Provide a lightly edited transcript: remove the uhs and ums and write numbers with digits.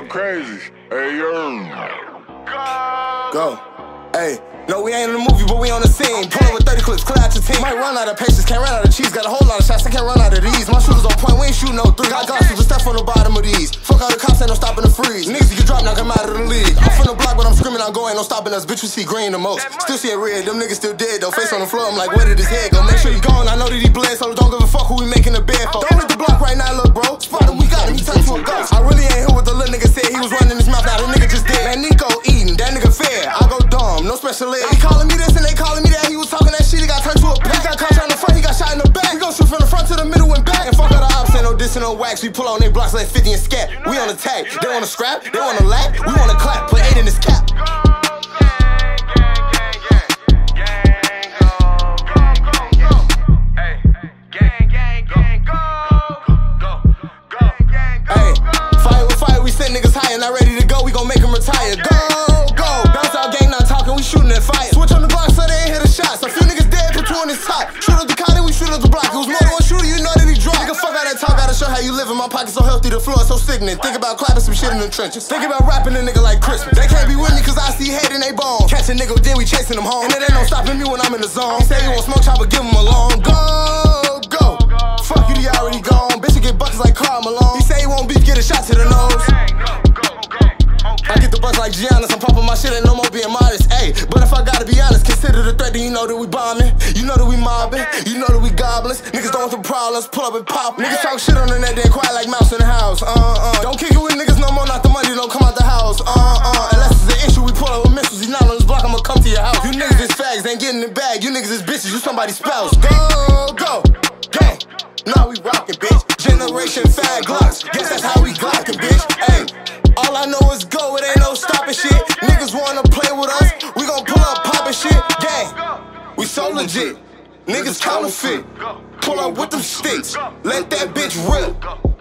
going crazy. Hey, yo. Go. Hey. No, we ain't in the movie, but we on the scene. Pull up with 30 clips, clear out your team. Might run out of patience, can't run out of cheese. Got a whole lot of shots, I can't run out of these. My shooters on point, we ain't shooting no three. Got gossip, just step on the bottom of these. Fuck all the cops, ain't no stopping the freeze. Niggas, you drop, now come out of the league. I'm from the block, but I'm screaming, I'm going, no stopping us. Bitch, we see green the most. Still see it red, them niggas still dead, though. Face on the floor, I'm like, where did his head go? Make sure he gone, I know that he bled, so don't give a fuck who we making the bed for. Don't hit the block right now, look, bro. Spot him, we got him, he turned to a ghost. I really ain't hear what the little nigga said, he was running his mouth, now that nigga just dead. Man, Nico eating, that nigga fair. I go dumb, no special ed. They calling me this and they calling me that. He was talking that shit, he got turned to a pack. He got caught trying to fight, he got shot in the back. He gon' shoot from the front to the middle and back. And fuck all the ops, ain't no diss and no wax. We pull on they blocks, let 50 and scat. We on attack, they wanna scrap, they wanna lack. We wanna clap, put 8 in his cap. Niggas high and not ready to go, we gon' make them retire. Go, go, bounce out gang, not talking, we shooting at fire. Switch on the block so they ain't hit the shots. A few niggas dead, put 2 in his top. Shoot up the car, then we shoot up the block. It was more than 1 shooter, you know that he dropped. Nigga, fuck all that talk, gotta show how you living. My pocket's so healthy, the floor is so sickening. Think about clapping some shit in the trenches. Think about rapping a nigga like Christmas. They can't be with me cause I see head in they bone. Catch a nigga, then we chasing them home. And it ain't no stopping me when I'm in the zone. He say he won't smoke chopper, give him a long. Go, go, fuck you, he already gone. Bitch, you get buckets like Karl Malone. He say he won't beef, get a shot to the nose. I get the buzz like Giannis, I'm popping my shit, ain't no more being modest, ayy. But if I gotta be honest, consider the threat, then you know that we bombing. You know that we mobbing, you know that we goblins. Niggas don't want some problems, pull up and pop. Niggas talk shit on the net, then quiet like mouse in the house, Don't kick it with niggas no more, not the money, don't come out the house, Unless it's an issue, we pull up with missiles, he's not on this block, I'ma come to your house. You niggas is fags, ain't getting it back, you niggas is bitches, you somebody's spouse. Go, go, gang, nah, we rockin', bitch. Generation fag glocks, guess that's how we glockin', bitch, ayy. All I know is go, it ain't no stopping shit. Niggas wanna play with us, we gon' pull up poppin' shit. Gang, we so legit, niggas counterfeit. Pull up with them sticks, let that bitch rip.